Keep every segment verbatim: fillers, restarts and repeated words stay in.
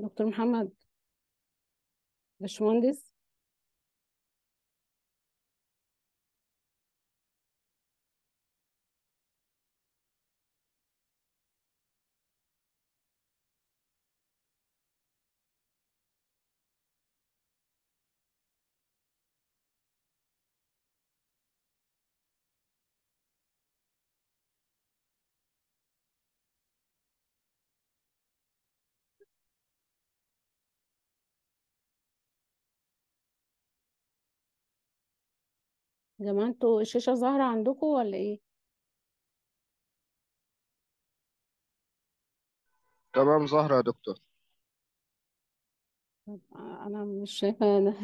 دكتور محمد، باشمهندس يا جماعة، انتوا الشاشة ظاهرة عندكم ولا ايه؟ تمام. زهرة يا دكتور، طب انا مش شايفة انا.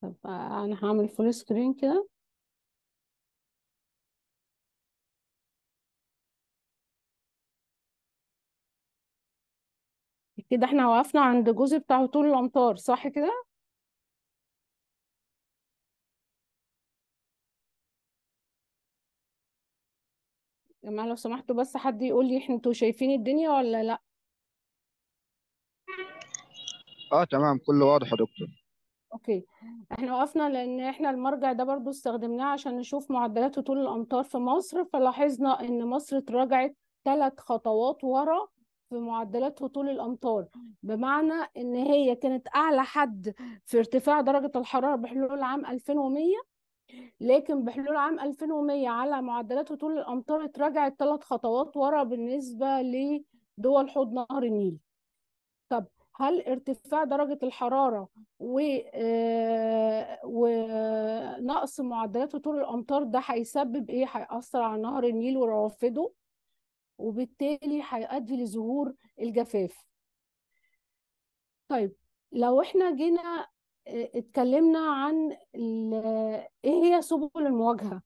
طب انا هعمل فول سكرين كده. كده احنا وقفنا عند الجزء بتاع هطول الامطار، صح كده؟ يا جماعة لو سمحتوا بس حد يقول لي انتوا شايفين الدنيا ولا لا؟ اه تمام، كله واضح يا دكتور. اوكي، احنا وقفنا لان احنا المرجع ده برضو استخدمناه عشان نشوف معدلات هطول الامطار في مصر، فلاحظنا ان مصر اتراجعت ثلاث خطوات ورا في معدلات هطول الامطار، بمعنى ان هي كانت اعلى حد في ارتفاع درجة الحرارة بحلول عام ألفين ومية، لكن بحلول عام ألفين ومية على معدلات هطول الامطار اتراجعت ثلاث خطوات ورا بالنسبة لدول حوض نهر النيل. طب هل ارتفاع درجة الحرارة و ونقص معدلات هطول الأمطار ده هيسبب إيه؟ هيأثر على نهر النيل وروافده، وبالتالي هيؤدي لظهور الجفاف. طيب لو إحنا جينا اتكلمنا عن إيه هي سبل المواجهة؟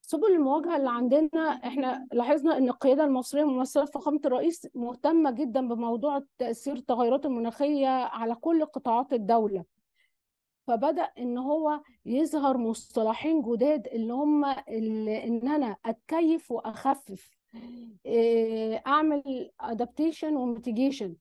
سبل المواجهة اللي عندنا، احنا لاحظنا ان القيادة المصرية ممثلة في فخامة الرئيس مهتمة جدا بموضوع تأثير التغيرات المناخية على كل قطاعات الدولة، فبدأ ان هو يظهر مصطلحين جداد اللي هم ان انا اتكيف واخفف، اعمل ادابتيشن وميتيجيشن.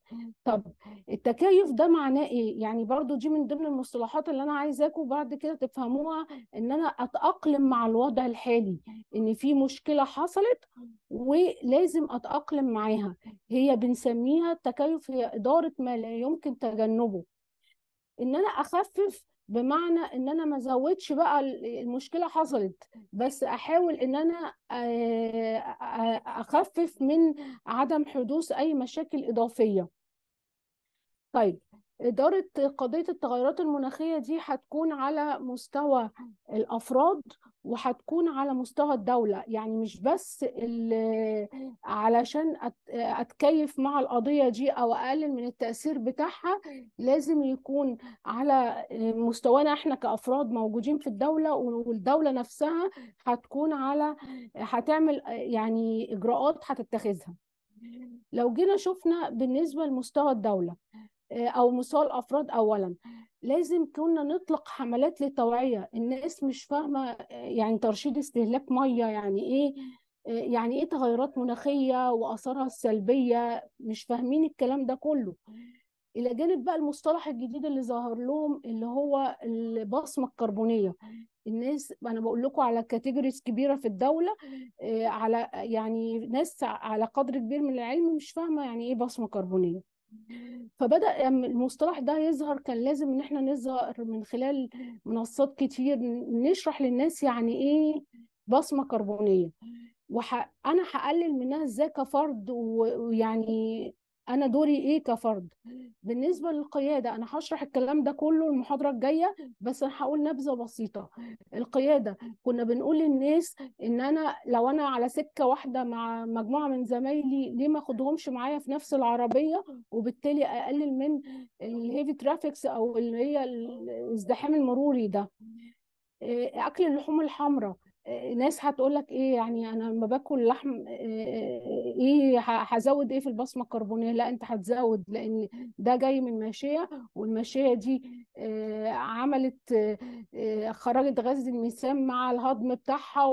طب التكيف ده معناه ايه؟ يعني برضو دي من ضمن المصطلحات اللي انا عايزاكم بعد كده تفهموها، ان انا اتاقلم مع الوضع الحالي، ان في مشكله حصلت ولازم اتاقلم معاها. هي بنسميها التكيف، هي اداره ما لا يمكن تجنبه. ان انا اخفف بمعنى ان انا ما ازودش بقى المشكله حصلت، بس احاول ان انا اخفف من عدم حدوث اي مشاكل اضافيه. طيب اداره قضيه التغيرات المناخيه دي هتكون على مستوى الافراد وهتكون على مستوى الدوله، يعني مش بس علشان اتكيف مع القضيه دي او اقلل من التاثير بتاعها، لازم يكون على مستوانا احنا كافراد موجودين في الدوله، والدوله نفسها هتكون على هتعمل يعني اجراءات هتتخذها. لو جينا شفنا بالنسبه لمستوى الدوله او مستوى الافراد، اولا لازم كنا نطلق حملات للتوعيه. الناس مش فاهمه يعني ترشيد استهلاك ميه يعني ايه، يعني ايه تغيرات مناخيه واثارها السلبيه، مش فاهمين الكلام ده كله. الى جانب بقى المصطلح الجديد اللي ظهر لهم اللي هو البصمه الكربونيه. الناس انا بقول لكم على كاتيجوريز كبيره في الدوله، على يعني ناس على قدر كبير من العلم مش فاهمه يعني ايه بصمه كربونيه، فبدأ المصطلح ده يظهر. كان لازم ان احنا نظهر من خلال منصات كتير نشرح للناس يعني ايه بصمة كربونية، وانا هقلل منها ازاي كفرد، ويعني انا دوري ايه كفرد. بالنسبة للقيادة انا هشرح الكلام ده كله المحاضرة الجاية، بس انا هقول نبذة بسيطة. القيادة كنا بنقول للناس ان انا لو انا على سكة واحدة مع مجموعة من زمايلي ليه ما اخدهمش معايا في نفس العربية، وبالتالي اقلل من الهيفي ترافيكس او اللي هي الازدحام المروري ده. اكل اللحوم الحمراء ناس هتقولك ايه يعني انا لما باكل لحم ايه هزود ايه في البصمه الكربونيه؟ لا انت هتزود، لان ده جاي من ماشيه، والماشيه دي عملت خرجت غاز الميثان مع الهضم بتاعها،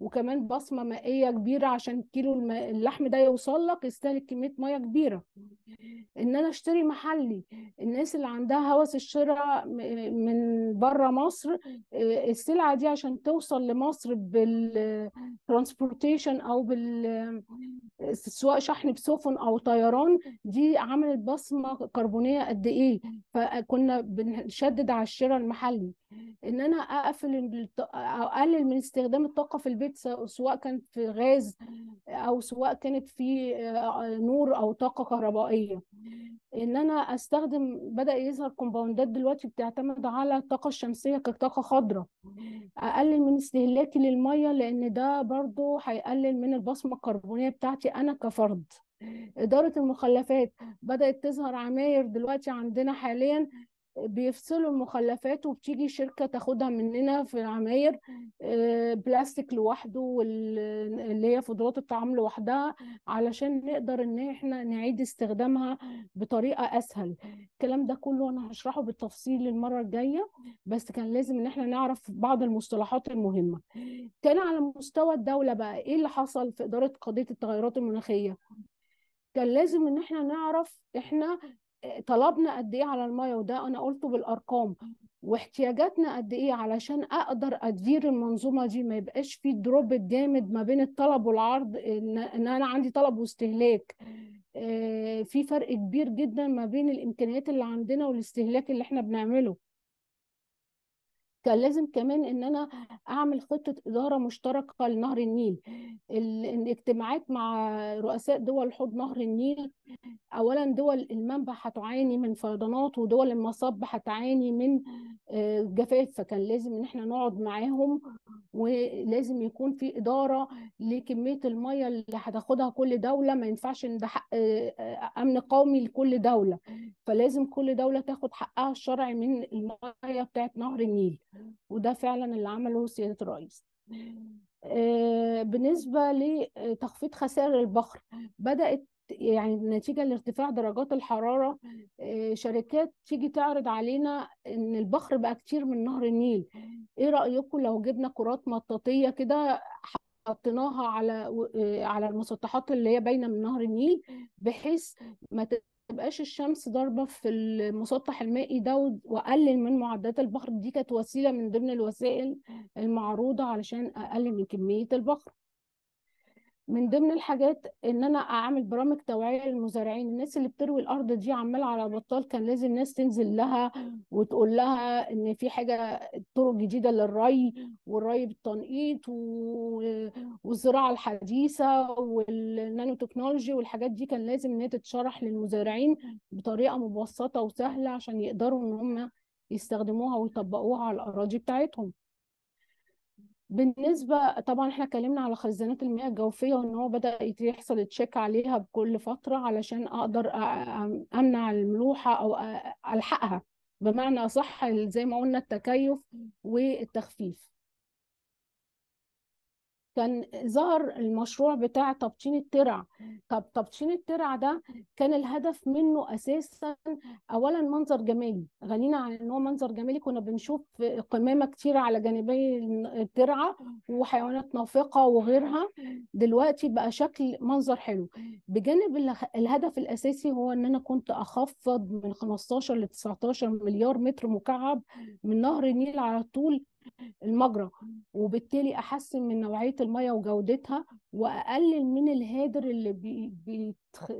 وكمان بصمه مائيه كبيره عشان كيلو اللحم ده يوصل لك يستهلك كميه ميه كبيره. ان انا اشتري محلي، الناس اللي عندها هوس الشراء من بره مصر، السلعه دي عشان توصل لمصر بالترانسبورتيشن او بال سواء شحن بسفن او طيران، دي عملت بصمه كربونيه قد ايه. فكنا بنشدد على الشراء المحلي، ان انا اقفل او اقلل من استخدام الطاقه في البيت، سواء كان في غاز او سواء كانت في نور او طاقه كهربائيه. ان انا استخدم، بدا يظهر كومباوندات دلوقتي بتعتمد على الطاقه الشمسيه كطاقه خضراء. اقلل من استهلاكي للميه، لان ده برضو هيقلل من البصمه الكربونيه بتاعتي انا كفرد. اداره المخلفات، بدات تظهر عماير دلوقتي عندنا حاليا بيفصلوا المخلفات، وبتيجي شركه تاخدها مننا في العماير، بلاستيك لوحده واللي هي فضلات الطعام لوحدها، علشان نقدر ان احنا نعيد استخدامها بطريقه اسهل. الكلام ده كله انا هشرحه بالتفصيل المره الجايه، بس كان لازم ان احنا نعرف بعض المصطلحات المهمه. كان على مستوى الدوله بقى ايه اللي حصل في اداره قضيه التغيرات المناخيه؟ كان لازم ان احنا نعرف احنا طلبنا قد ايه على الميه، وده انا قلته بالارقام، واحتياجاتنا قد ايه، علشان اقدر ادير المنظومه دي، ما يبقاش في دروب جامد ما بين الطلب والعرض، ان انا عندي طلب واستهلاك. في فرق كبير جدا ما بين الامكانيات اللي عندنا والاستهلاك اللي احنا بنعمله. كان لازم كمان ان انا اعمل خطه اداره مشتركه لنهر النيل. الاجتماعات مع رؤساء دول حوض نهر النيل، اولا دول المنبع هتعاني من فيضانات، ودول المصب هتعاني من جفاف، فكان لازم ان احنا نقعد معاهم، ولازم يكون في اداره لكميه الميه اللي هتاخدها كل دوله. ما ينفعش ان ده حق امن قومي لكل دوله، فلازم كل دوله تاخد حقها الشرعي من الميه بتاعت نهر النيل، وده فعلا اللي عمله سيادة الرئيس. بالنسبة لتخفيض خسائر البحر، بدأت يعني نتيجة لارتفاع درجات الحرارة شركات تيجي تعرض علينا إن البحر بقى كتير من نهر النيل، إيه رأيكم لو جبنا كرات مطاطية كده حطيناها على على المسطحات اللي هي باينة من نهر النيل، بحيث ما تبقاش الشمس ضاربه في المسطح المائي ده، واقلل من معدات البخر. دي كانت وسيله من ضمن الوسائل المعروضه علشان اقلل من كميه البخر. من ضمن الحاجات ان انا اعمل برامج توعيه للمزارعين، الناس اللي بتروي الارض دي عماله على بطال، كان لازم الناس تنزل لها وتقول لها ان في حاجه طرق جديده للري، والري بالتنقيط والزراعه الحديثه والنانو تكنولوجي والحاجات دي، كان لازم ان هي تتشرح للمزارعين بطريقه مبسطه وسهله عشان يقدروا ان هم يستخدموها ويطبقوها على الاراضي بتاعتهم. بالنسبه طبعا احنا اتكلمنا على خزانات المياه الجوفيه، وان هو بدا يحصل تشيك عليها بكل فتره علشان اقدر امنع الملوحه او الحقها، بمعنى اصح زي ما قلنا التكيف والتخفيف. كان ظهر المشروع بتاع تبطين الترع. طب تبطين الترع ده كان الهدف منه اساسا اولا منظر جمالي، غنينا عن ان هو منظر جمالي، كنا بنشوف قمامه كتير على جانبي الترعه وحيوانات نافقه وغيرها، دلوقتي بقى شكل منظر حلو. بجانب الهدف الاساسي هو ان انا كنت اخفض من خمستاشر ل تسعتاشر مليار متر مكعب من نهر النيل على طول المجرى، وبالتالي احسن من نوعيه الميه وجودتها، واقلل من الهدر اللي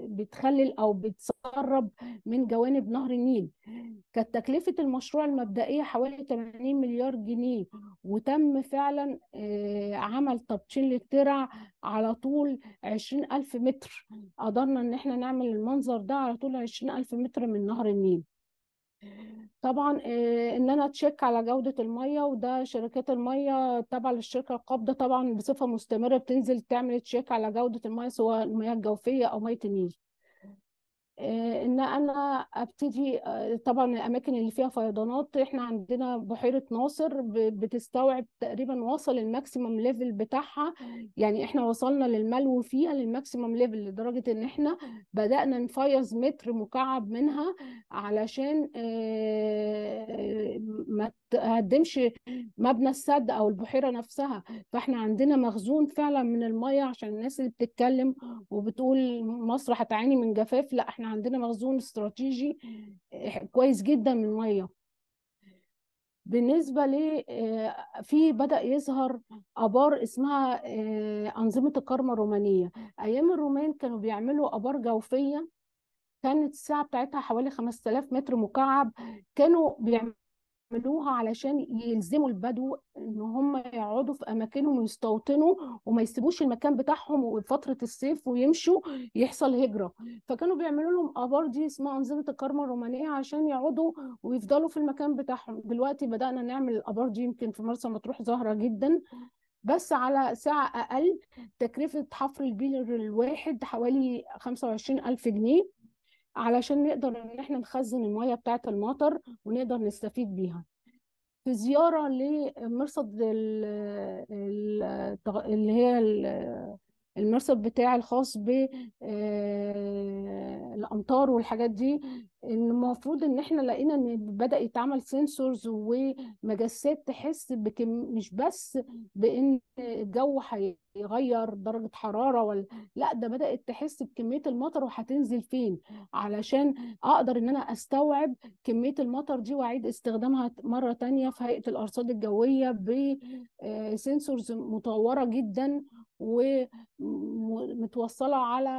بيتخلل او بيتسرب من جوانب نهر النيل. كانت تكلفه المشروع المبدئيه حوالي تمانين مليار جنيه، وتم فعلا عمل تبطين للترع على طول عشرين ألف متر، قدرنا ان احنا نعمل المنظر ده على طول عشرين ألف متر من نهر النيل. طبعا ان انا اتشيك على جوده الميه، وده شركات الميه تابعه للشركه القابضه طبعا بصفه مستمره بتنزل تعمل تشيك على جوده الميه، سواء المياه الجوفيه او ميه النيل. ان انا ابتدي. طبعا الاماكن اللي فيها فيضانات، احنا عندنا بحيره ناصر بتستوعب تقريبا، وصل الماكسيمم ليفل بتاعها، يعني احنا وصلنا للملو فيها للماكسيمم ليفل، لدرجه ان احنا بدانا نفيض متر مكعب منها علشان ما تهدمش مبنى السد او البحيره نفسها. فاحنا عندنا مخزون فعلا من الميه، عشان الناس اللي بتتكلم وبتقول مصر هتعاني من جفاف، لا احنا عندنا مخزون استراتيجي كويس جدا من الميه. بالنسبه ل في بدأ يظهر ابار اسمها انظمه الكرمه الرومانيه. ايام الرومان كانوا بيعملوا ابار جوفيه، كانت السعه بتاعتها حوالي خمسة آلاف متر مكعب، كانوا بيعملوها علشان يلزموا البدو ان هم يقعدوا في اماكنهم ويستوطنوا وما يسيبوش المكان بتاعهم، وفتره الصيف ويمشوا يحصل هجره. فكانوا بيعملوا لهم ابار، دي اسمها انظمه الكرمه الرومانيه، عشان يقعدوا ويفضلوا في المكان بتاعهم. دلوقتي بدانا نعمل الابار دي، يمكن في مرسى مطروح ظاهره جدا، بس على سعه اقل. تكلفه حفر البيلر الواحد حوالي خمسة وعشرين ألف جنيه، علشان نقدر ان احنا نخزن الميه بتاعه المطر ونقدر نستفيد بيها. في زياره لمرصد اللي هي المرصد بتاعي الخاص بالامطار والحاجات دي، ان المفروض ان احنا لقينا ان بدا يتعمل سنسورز ومجسات تحس بكم، مش بس بان الجو هيغير درجه حراره ولا لا، ده بدات تحس بكميه المطر وهتنزل فين، علشان اقدر ان انا استوعب كميه المطر دي واعيد استخدامها مره ثانيه في هيئه الارصاد الجويه بسنسورز مطوره جدا ومتوصله على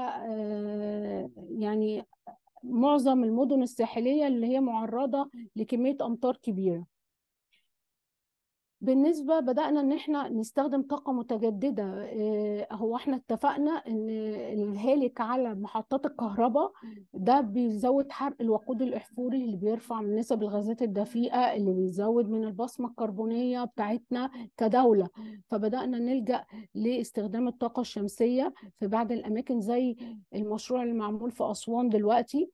يعني معظم المدن الساحلية اللي هي معرضة لكمية أمطار كبيرة. بالنسبة بدأنا إن إحنا نستخدم طاقة متجددة. هو إحنا اتفقنا إن الهالك على محطات الكهرباء ده بيزود حرق الوقود الأحفوري اللي بيرفع من نسب الغازات الدفيئة، اللي بيزود من البصمة الكربونية بتاعتنا كدولة. فبدأنا نلجأ لاستخدام الطاقة الشمسية في بعض الأماكن، زي المشروع اللي معمول في أسوان دلوقتي،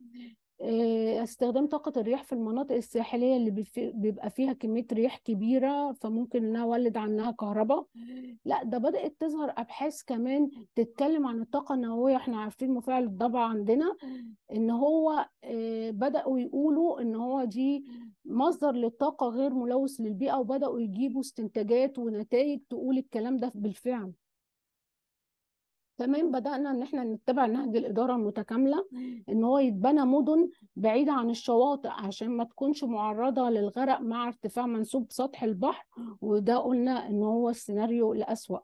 استخدام طاقة الرياح في المناطق الساحلية اللي بيبقى فيها كمية رياح كبيرة، فممكن انها ولد عنها كهرباء. لا ده بدأت تظهر ابحاث كمان تتكلم عن الطاقة النووية. احنا عارفين مفاعل الضبع عندنا، ان هو بدأوا يقولوا ان هو دي مصدر للطاقة غير ملوث للبيئة، وبدأوا يجيبوا استنتاجات ونتائج تقول الكلام ده بالفعل. كمان بدأنا إن إحنا نتبع نهج الإدارة المتكاملة، إن هو يتبنى مدن بعيدة عن الشواطئ عشان ما تكونش معرضة للغرق مع ارتفاع منسوب سطح البحر، وده قلنا إن هو السيناريو الأسوأ.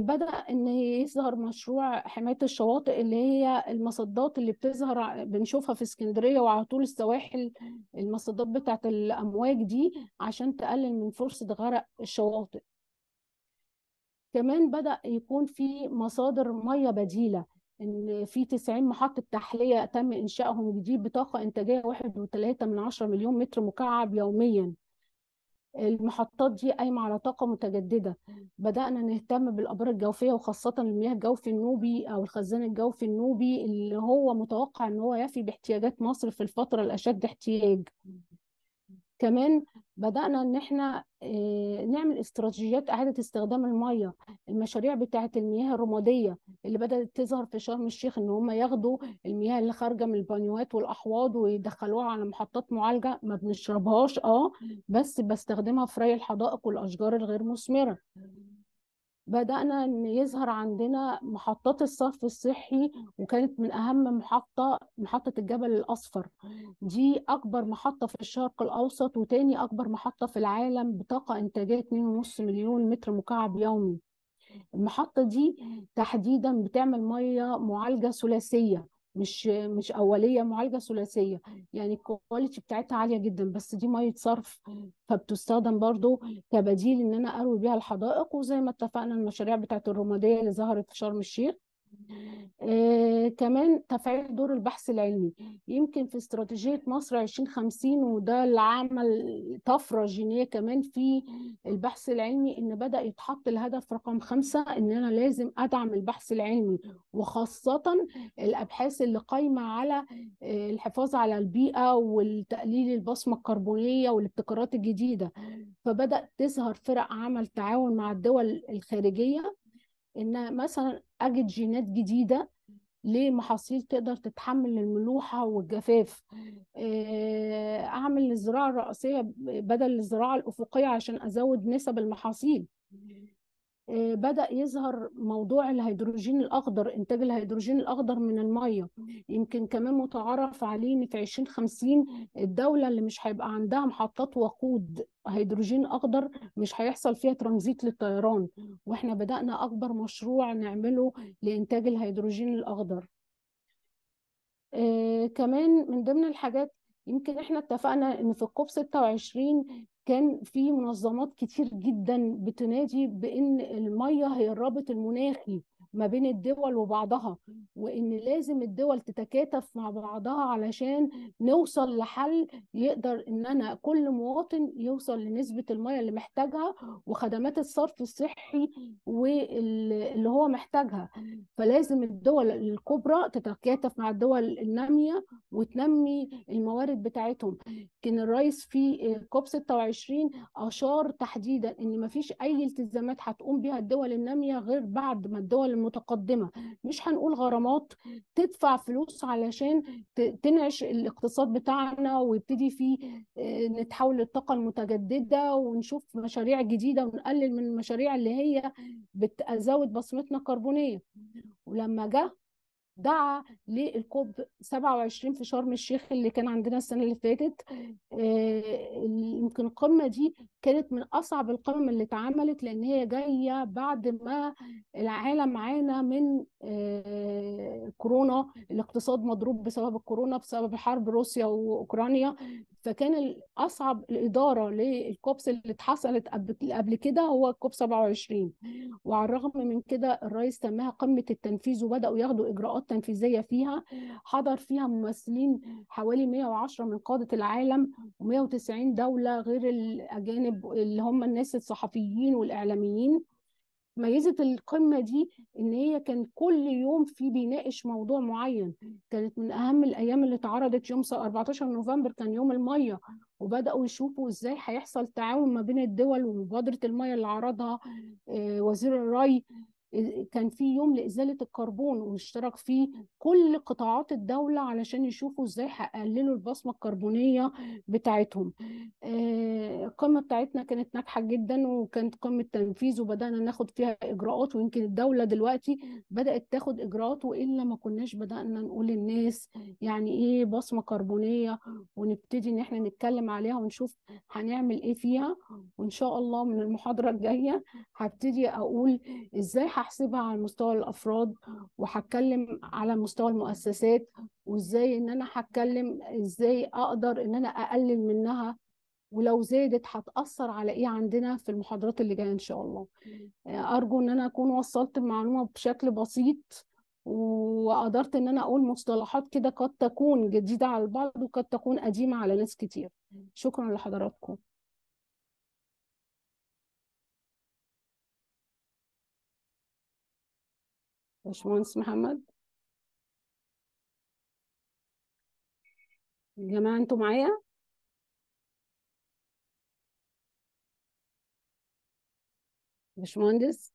بدأ إن يظهر مشروع حماية الشواطئ، اللي هي المصدات اللي بتظهر بنشوفها في اسكندرية وعلى طول السواحل، المصدات بتاعت الأمواج دي، عشان تقلل من فرصة غرق الشواطئ. كمان بدأ يكون في مصادر ميه بديله، ان في تسعين محطه تحليه تم انشائهم جديد بطاقه انتاجيه واحد فاصلة ثلاثة مليون متر مكعب يوميا. المحطات دي قايمه على طاقه متجدده. بدأنا نهتم بالابار الجوفيه، وخاصه المياه الجوفي النوبي او الخزان الجوفي النوبي، اللي هو متوقع ان هو يفي باحتياجات مصر في الفتره الاشد احتياج. كمان بدأنا إن إحنا نعمل استراتيجيات إعادة استخدام المية، المشاريع بتاعة المياه الرمادية اللي بدأت تظهر في شرم الشيخ، إن هم ياخدوا المياه اللي خارجة من البانيوات والأحواض ويدخلوها على محطات معالجة. ما بنشربهاش أه بس بستخدمها في ري الحدائق والأشجار الغير مثمرة. بدأنا إن يظهر عندنا محطات الصرف الصحي، وكانت من أهم محطة محطة الجبل الأصفر، دي أكبر محطة في الشرق الأوسط وتاني أكبر محطة في العالم بطاقة إنتاجية اتنين ونص مليون متر مكعب يومي. المحطة دي تحديدا بتعمل مية معالجة ثلاثية، مش مش أولية، معالجة ثلاثية، يعني الكواليتي بتاعتها عالية جدا، بس دي مية صرف، فبتستخدم برضو كبديل إن أنا أروي بيها الحدائق، وزي ما اتفقنا المشاريع بتاعت الرمادية اللي ظهرت في شرم الشيخ. آه، كمان تفعيل دور البحث العلمي. يمكن في استراتيجية مصر ألفين وخمسين، وده اللي عمل طفرة جينية كمان في البحث العلمي، إن بدأ يتحط الهدف رقم خمسة إن أنا لازم أدعم البحث العلمي، وخاصة الأبحاث اللي قايمة على الحفاظ على البيئة والتقليل البصمة الكربونية والابتكارات الجديدة. فبدأ تظهر فرق عمل تعاون مع الدول الخارجية، إن مثلا أجد جينات جديدة لمحاصيل تقدر تتحمل الملوحة والجفاف، أعمل الزراعة الرأسية بدل الزراعة الأفقية عشان أزود نسب المحاصيل. بدأ يظهر موضوع الهيدروجين الأخضر، إنتاج الهيدروجين الأخضر من المية. يمكن كمان متعرف عليه إن في ألفين وخمسين الدولة اللي مش هيبقى عندها محطات وقود هيدروجين أخضر مش هيحصل فيها ترانزيت للطيران، وإحنا بدأنا أكبر مشروع نعمله لإنتاج الهيدروجين الأخضر. آه كمان من ضمن الحاجات، يمكن إحنا اتفقنا إن في الكوب ستة وعشرين كان في منظمات كتير جدا بتنادي بان الميه هي الرابط المناخي ما بين الدول وبعضها، وان لازم الدول تتكاتف مع بعضها علشان نوصل لحل يقدر ان انا كل مواطن يوصل لنسبه الميه اللي محتاجها وخدمات الصرف الصحي واللي هو محتاجها. فلازم الدول الكبرى تتكاتف مع الدول الناميه وتنمي الموارد بتاعتهم. كان الرئيس في كوب ستة وعشرين اشار تحديدا ان ما فيش اي التزامات هتقوم بها الدول الناميه غير بعد ما الدول المتقدمه، مش هنقول غرامات، تدفع فلوس علشان تنعش الاقتصاد بتاعنا ويبتدي فيه نتحول للطاقه المتجدده ونشوف مشاريع جديده ونقلل من المشاريع اللي هي بتزود بصمتنا الكربونيه. ولما جه دعا للكوب سبعة وعشرين في شرم الشيخ اللي كان عندنا السنه اللي فاتت، يمكن القمه دي كانت من اصعب القمم اللي اتعملت، لان هي جايه بعد ما العالم عانى من كورونا، الاقتصاد مضروب بسبب الكورونا بسبب حرب روسيا واوكرانيا. فكان اصعب الاداره للكوبس اللي اتحصلت قبل كده هو الكوب سبعة وعشرين، وعلى الرغم من كده الرئيس سماها قمه التنفيذ وبداوا ياخدوا اجراءات تنفيذيه فيها. حضر فيها ممثلين حوالي مئة وعشرة من قاده العالم ومئة وتسعين دوله غير الاجانب اللي هم الناس الصحفيين والاعلاميين. ميزة القمة دي إن هي كان كل يوم في بيناقش موضوع معين. كانت من أهم الأيام اللي اتعرضت يوم أربعتاشر نوفمبر، كان يوم المية، وبدأوا يشوفوا إزاي هيحصل تعاون ما بين الدول ومبادرة المية اللي عرضها وزير الري. كان في يوم لإزالة الكربون واشترك فيه كل قطاعات الدولة علشان يشوفوا إزاي هيقللوا البصمة الكربونية بتاعتهم. القمة بتاعتنا كانت ناجحة جدا وكانت قمة تنفيذ وبدأنا ناخد فيها إجراءات، ويمكن الدولة دلوقتي بدأت تاخد إجراءات، وإلا ما كناش بدأنا نقول للناس يعني إيه بصمة كربونية ونبتدي إن إحنا نتكلم عليها ونشوف هنعمل إيه فيها. وإن شاء الله من المحاضرة الجاية هبتدي أقول إزاي هحسبها على مستوى الافراد، وهتكلم على مستوى المؤسسات، وازاي ان انا هتكلم ازاي اقدر ان انا اقلل منها، ولو زادت هتاثر على ايه عندنا في المحاضرات اللي جايه ان شاء الله. ارجو ان انا اكون وصلت المعلومه بشكل بسيط، وقدرت ان انا اقول مصطلحات كده قد تكون جديده على البعض وقد تكون قديمه على ناس كتير. شكرا لحضراتكم. باشمهندس محمد، يا جماعة انتوا معايا؟ باشمهندس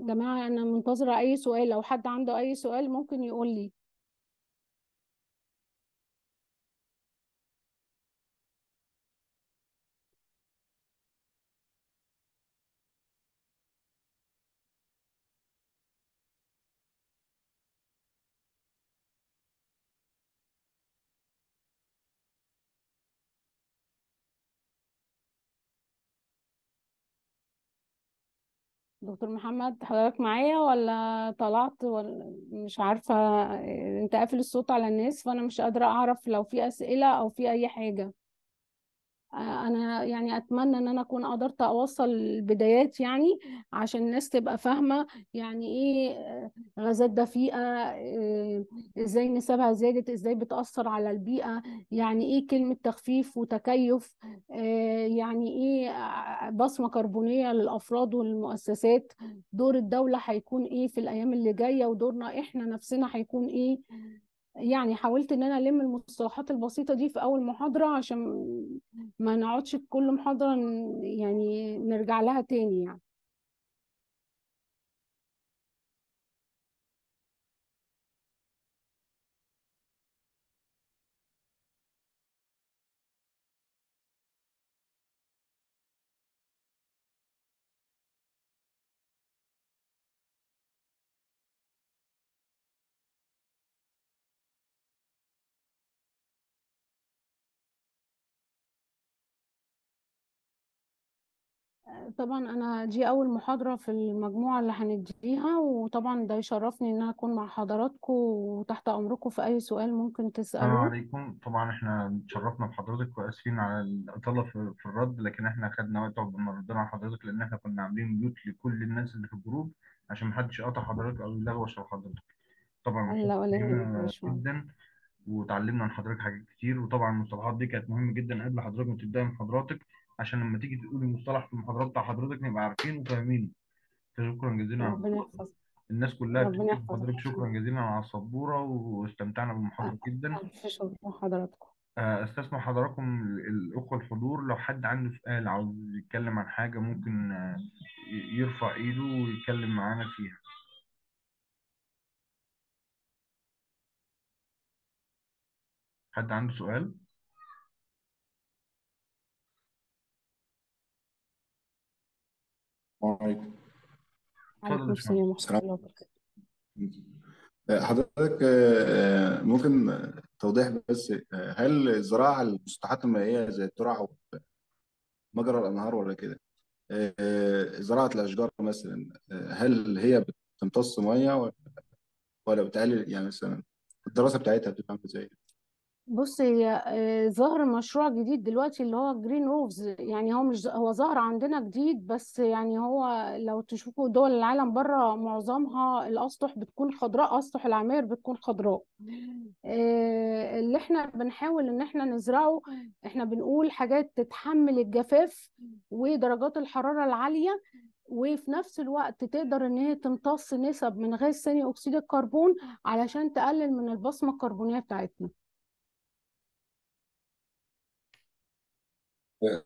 جماعة، أنا منتظرة أي سؤال، لو حد عنده أي سؤال ممكن يقول لي. دكتور محمد حضرتك معايا ولا طلعت؟ ولا مش عارفة، انت قافل الصوت على الناس فانا مش قادرة اعرف لو في اسئلة او في اي حاجة. انا يعني اتمنى ان انا اكون قدرت اوصل البدايات، يعني عشان الناس تبقى فاهمه يعني ايه غازات دفيئه، ازاي نسبها زادت، ازاي بتاثر على البيئه، يعني ايه كلمه تخفيف وتكيف، يعني ايه بصمه كربونيه للافراد والمؤسسات، دور الدوله هيكون ايه في الايام اللي جايه، ودورنا احنا نفسنا هيكون ايه. يعني حاولت ان انا الم المصطلحات البسيطه دي في اول محاضره عشان ما نقعدش كل محاضره يعني نرجع لها تاني. يعني طبعا انا دي اول محاضره في المجموعه اللي هنديها، وطبعا ده يشرفني ان انا اكون مع حضراتكم، وتحت امركم في اي سؤال ممكن تسالوه. السلام عليكم. طبعا احنا اتشرفنا بحضرتك واسفين على الاطاله في الرد، لكن احنا خدنا وقت عقبال ما ردنا على حضرتك، لان احنا كنا عاملين ميوت لكل الناس اللي في الجروب عشان محدش يقطع حضرتك او يلغي شرح حضرتك. طبعا لا ولا يهمك جدا، وتعلمنا من حضرتك حاجات كتير، وطبعا المصطلحات دي كانت مهمه جدا قبل حضرتك ما تبداي محاضراتك، عشان لما تيجي تقولي مصطلح في المحاضرات بتاع حضرتك نبقى عارفينه وفاهمينه. فشكرا جزيلا على الناس كلها بتقول لحضرتك شكرا جزيلا على السبوره، واستمتعنا بالمحاضره جدا. شكرا حضراتكم. استسمح حضراتكم الاخوه الحضور لو حد عنده سؤال عاوز يتكلم عن حاجه ممكن يرفع ايده ويتكلم معانا فيها. حد عنده سؤال؟ وعليكم عليكم السلام ورحمة الله وبركاته. حضرتك ممكن توضيح بس، هل الزراعة المسطحات المائية زي الترع ومجرى الأنهار ولا كده، زراعة الأشجار مثلا، هل هي بتمتص مية ولا بتقلل؟ يعني مثلا الدراسة بتاعتها بتبقى عاملة إزاي؟ بص، هي ظهر مشروع جديد دلوقتي اللي هو جرين روفز، يعني هو مش هو ظهر عندنا جديد بس، يعني هو لو تشوفوا دول العالم بره معظمها الاسطح بتكون خضراء، اسطح العماير بتكون خضراء. اللي احنا بنحاول ان احنا نزرعه، احنا بنقول حاجات تتحمل الجفاف ودرجات الحراره العاليه، وفي نفس الوقت تقدر ان هي تمتص نسب من غاز ثاني اكسيد الكربون علشان تقلل من البصمه الكربونيه بتاعتنا.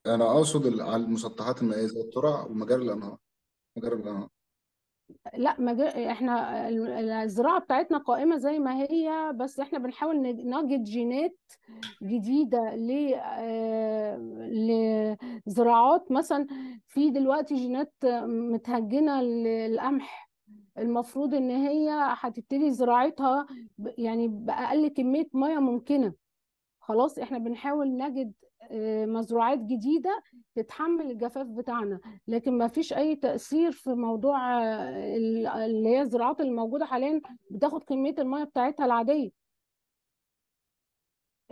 أنا أقصد على المسطحات المائية زي الترع ومجاري الأنهار. مجاري الأنهار لا مجاري، إحنا الزراعة بتاعتنا قائمة زي ما هي، بس إحنا بنحاول نجد جينات جديدة لزراعات، مثلا في دلوقتي جينات متهجنة للقمح المفروض إن هي هتبتدي زراعتها يعني بأقل كمية مية ممكنة. خلاص إحنا بنحاول نجد مزروعات جديدة تتحمل الجفاف بتاعنا، لكن ما فيش أي تأثير في موضوع اللي هي الزراعات اللي موجودة حاليا بتاخد كمية المية بتاعتها العادية.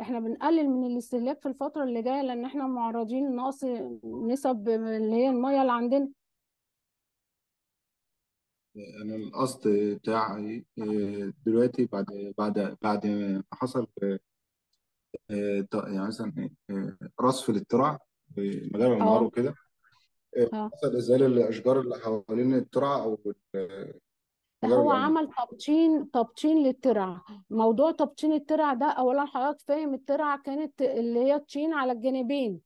احنا بنقلل من الاستهلاك في الفترة اللي جاية، لأن احنا معرضين لنقص نسب اللي هي المية اللي عندنا. أنا القصد بتاعي دلوقتي بعد بعد بعد ما حصل يعني مثلا رصف للترع ومجال النهار وكده، حصل ازاله الاشجار اللي حوالين الترع او هو عمل تبطين تبطين للترع. موضوع تبطين الترع ده، اولا حضرتك فاهم الترع كانت اللي هي الطين على الجانبين،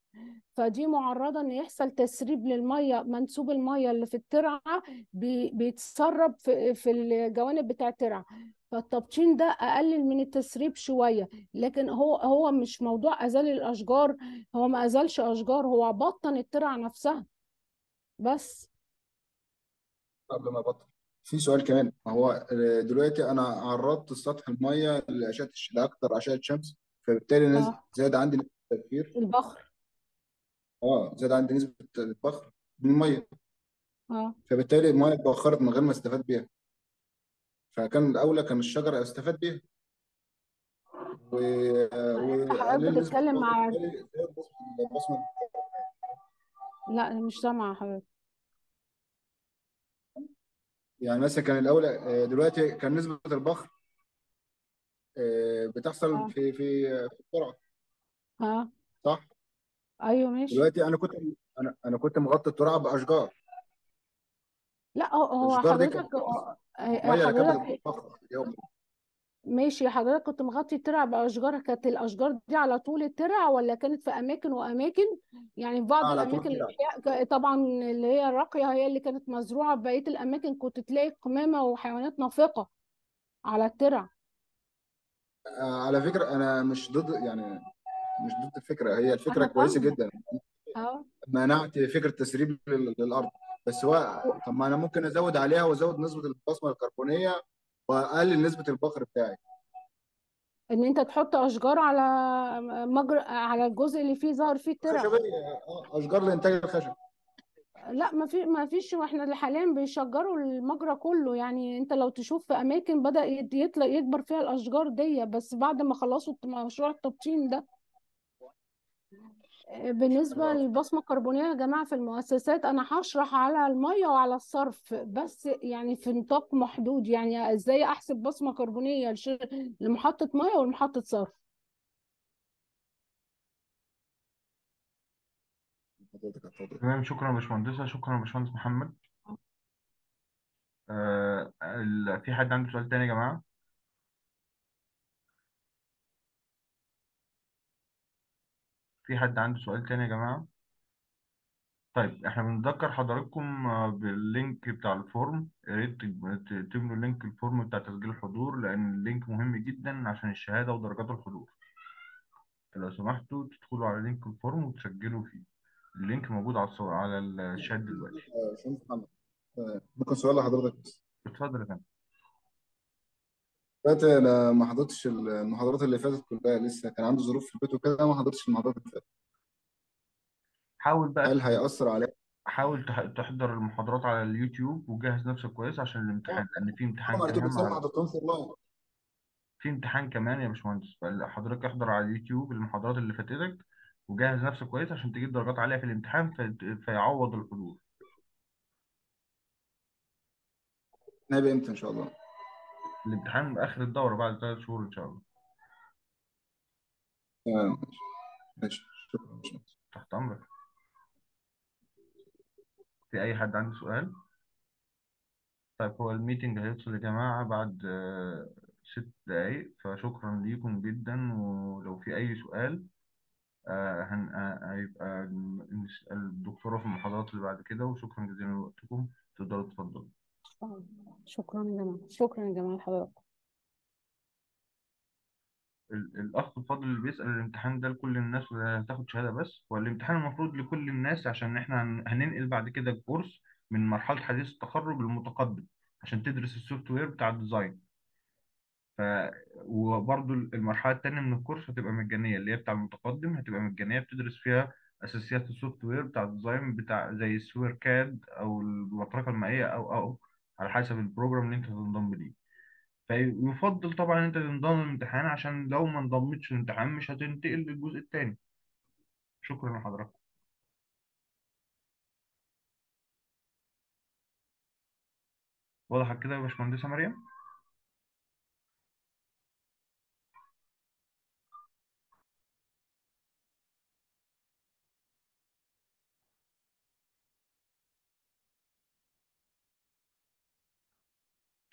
فدي معرضه ان يحصل تسريب للميه، منسوب الميه اللي في الترعه بيتسرب في, في الجوانب بتاع الترعه، فالتبطين ده اقلل من التسريب شويه، لكن هو هو مش موضوع ازال الاشجار، هو ما ازالش اشجار، هو بطن الترعه نفسها بس. قبل ما بطل في سؤال كمان، هو دلوقتي انا عرضت السطح الميه لاشعه لاكثر اشعه شمس، فبالتالي نزل آه. زاد عندي نسبه التبخير البخر اه زاد عندي نسبه البخر من الميه، اه فبالتالي المايه اتبخرت من غير ما استفاد بيها. فكان الاولى كان الشجر استفاد بيها و انت وقلل حضرتك نسبه بتتكلم مع، وبالتالي زاد نسبة البصمه. لا أنا مش سامعه حضرتك. يعني مثلا كان الاولى آه، دلوقتي كان نسبه البخر آه، بتحصل اه في في آه، في الترعه، اه صح؟ ايوه ماشي. دلوقتي انا كنت انا انا كنت مغطي الترعه باشجار، لا هو هو الاشجار دي كانت حضرتك بتمتص آه، آه، الميه اللي كانت حضرتك بتتبخر يوم. ماشي، حضرتك كنت مغطي الترع بأشجار. كانت الأشجار دي على طول الترع ولا كانت في أماكن وأماكن؟ يعني في بعض على طول الأماكن كده الأحياء ك- طبعا اللي هي الراقية هي اللي كانت مزروعة، في بقية الأماكن كنت تلاقي قمامة وحيوانات نافقة على الترع. آه، على فكره انا مش ضد، يعني مش ضد الفكره، هي الفكره أنا كويسه فاهمة. جدا، أه منعت فكره تسريب لل- للارض. بس هو و- طب ما انا ممكن ازود عليها وازود نسبه البصمه الكربونيه واقلل نسبه البخر بتاعي. إن أنت تحط أشجار على مجرى على الجزء اللي فيه ظهر فيه الترع. خشبيه آه، اشجار لانتاج الخشب. لا ما في ما فيش، واحنا حاليا بيشجروا المجرى كله. يعني انت لو تشوف في اماكن بدأ يت- يطلع يكبر فيها الاشجار دي، بس بعد ما خلصوا الت- مشروع التبطين ده. آه، بالنسبه أيوة. للبصمه الكربونيه يا جماعه في المؤسسات، انا هشرح على الميه وعلى الصرف بس، يعني في نطاق محدود. يعني ازاي احسب بصمه كربونيه لش- لمحطه ميه ولمحطه صرف. حضرتك اتفضل. تمام، شكرا يا باشمهندسة، شكرا يا باشمهندس محمد. آه ال- في حد عنده سؤال تاني يا جماعة؟ في حد عنده سؤال تاني يا جماعة؟ طيب احنا بنذكر حضراتكم آه، باللينك بتاع الفورم، يا ريت تج- ت- تملوا لينك الفورم بتاع تسجيل الحضور، لأن اللينك مهم جدا عشان الشهادة ودرجات الحضور. لو سمحتوا تدخلوا على لينك الفورم وتسجلوا فيه، اللينك موجود على الصو... على الشات دلوقتي. آه، شوف محمد، آه، ممكن سؤال لحضرتك بس. اتفضل يا فندم. دلوقتي انا ما حضرتش المحاضرات اللي فاتت كلها، لسه كان عندي ظروف في البيت وكده، ما حضرتش المحاضرات اللي فاتت. حاول بقى هل تح- هيأثر عليا؟ حاول تح- تحضر المحاضرات على اليوتيوب وجهز نفسك كويس عشان اه الامتحان، لأن في امتحان على كده، كمان بس انا ما مع حضرتهمش والله. في امتحان كمان يا باشمهندس. فحضرتك احضر على اليوتيوب المحاضرات اللي فاتتك وجهز نفسك كويس عشان تجيب درجات عالية في الامتحان، في... فيعوض الحضور. نبقى امتى ان شاء الله؟ الامتحان آخر الدورة بعد ثلاث شهور إن شاء الله. تمام، ماشي ماشي. شكرا شكرا. تحت أمرك. في أي حد عنده سؤال؟ طيب هو الميتنج هيوصل يا جماعة بعد آه، ست دقايق، فشكرا ليكم جدا. ولو في أي سؤال آه، هن- آه، هيبقى نسأل الدكتورة في المحاضرات اللي بعد كده. وشكرا جزيلا لوقتكم، تقدروا تتفضلوا. آه، شكرا يا جماعه، شكرا يا جماعه لحضرتك. ال- الأخ الفاضل اللي بيسأل الامتحان ده لكل الناس ولا هتاخد شهادة بس؟ والامتحان المفروض لكل الناس، عشان احنا هن- هننقل بعد كده الكورس من مرحلة حديث التخرج للمتقدم، عشان تدرس السوفت وير بتاع الديزاين. ف وبرضو المرحلة التانية من الكورس هتبقى مجانية، اللي هي بتاع المتقدم هتبقى مجانية، بتدرس فيها أساسيات السوفت وير بتاع الديزاين، بتاع زي السوير كاد أو المطرقة المائية أو أو على حسب البروجرام اللي أنت هتنضم ليه. فيفضل طبعا إن أنت تنضم الامتحان، عشان لو ما انضمتش الامتحان مش هتنتقل للجزء التاني. شكرا لحضراتكم. واضح كده يا باشمهندسة مريم؟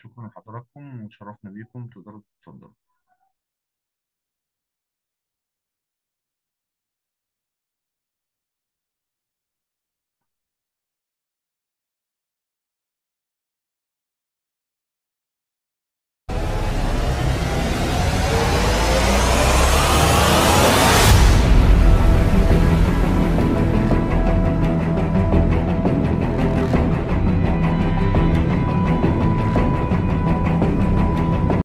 شكرا لحضراتكم وتشرفنا بيكم، تقدروا تتفضلوا.